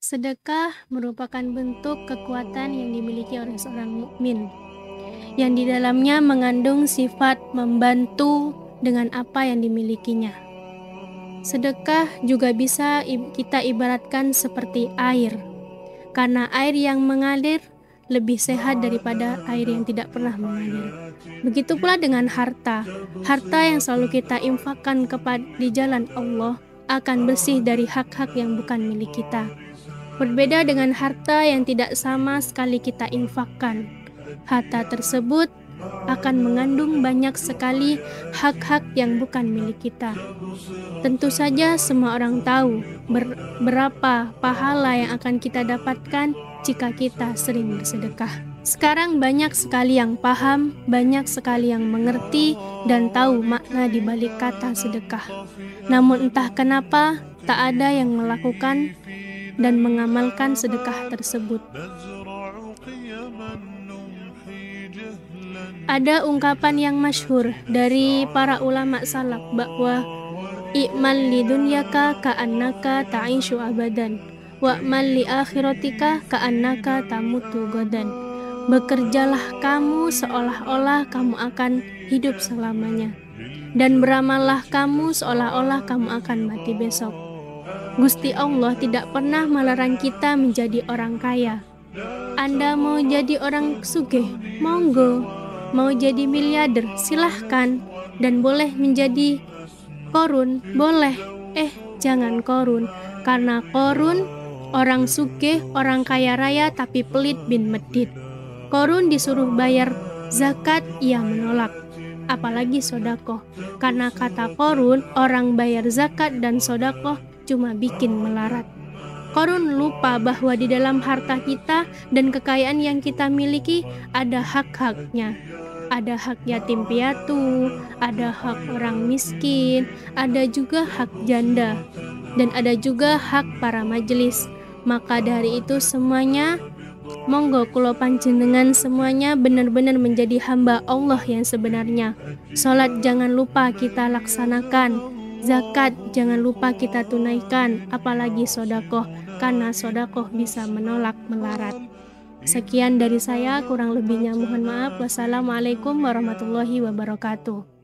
Sedekah merupakan bentuk kekuatan yang dimiliki oleh seorang mukmin, yang di dalamnya mengandung sifat membantu dengan apa yang dimilikinya. Sedekah juga bisa kita ibaratkan seperti air, karena air yang mengalir lebih sehat daripada air yang tidak pernah mengalir. Begitu pula dengan harta. Harta yang selalu kita infakkan di jalan Allah akan bersih dari hak-hak yang bukan milik kita. Berbeda dengan harta yang tidak sama sekali kita infakkan. Harta tersebut akan mengandung banyak sekali hak-hak yang bukan milik kita. Tentu saja semua orang tahu berapa pahala yang akan kita dapatkan jika kita sering bersedekah. Sekarang banyak sekali yang paham, banyak sekali yang mengerti dan tahu makna di balik kata sedekah. Namun entah kenapa tak ada yang melakukan dan mengamalkan sedekah tersebut. Ada ungkapan yang masyhur dari para ulama salaf bahwa i'mal lidunyaka ka'annaka ta'ishu abadan wa'mal li akhiratika ka'annaka tamutu godan. Bekerjalah kamu seolah-olah kamu akan hidup selamanya, dan beramallah kamu seolah-olah kamu akan mati besok. Gusti Allah tidak pernah melarang kita menjadi orang kaya. Anda mau jadi orang sugih? Monggo. Mau jadi miliarder? Silahkan. Dan boleh menjadi korun? Boleh. Jangan korun. Karena korun, orang sugih, orang kaya raya tapi pelit bin medit. Korun disuruh bayar zakat, ia menolak, apalagi sodakoh. Karena kata korun, orang bayar zakat dan sodakoh cuma bikin melarat. Korun lupa bahwa di dalam harta kita dan kekayaan yang kita miliki ada hak-haknya. Ada hak yatim piatu, ada hak orang miskin, ada juga hak janda, dan ada juga hak para majelis. Maka dari itu semuanya, monggo kula panjenengan semuanya benar-benar menjadi hamba Allah yang sebenarnya. Salat jangan lupa kita laksanakan. Zakat jangan lupa kita tunaikan, apalagi sodakoh, karena sodakoh bisa menolak melarat. Sekian dari saya, kurang lebihnya mohon maaf. Wassalamualaikum warahmatullahi wabarakatuh.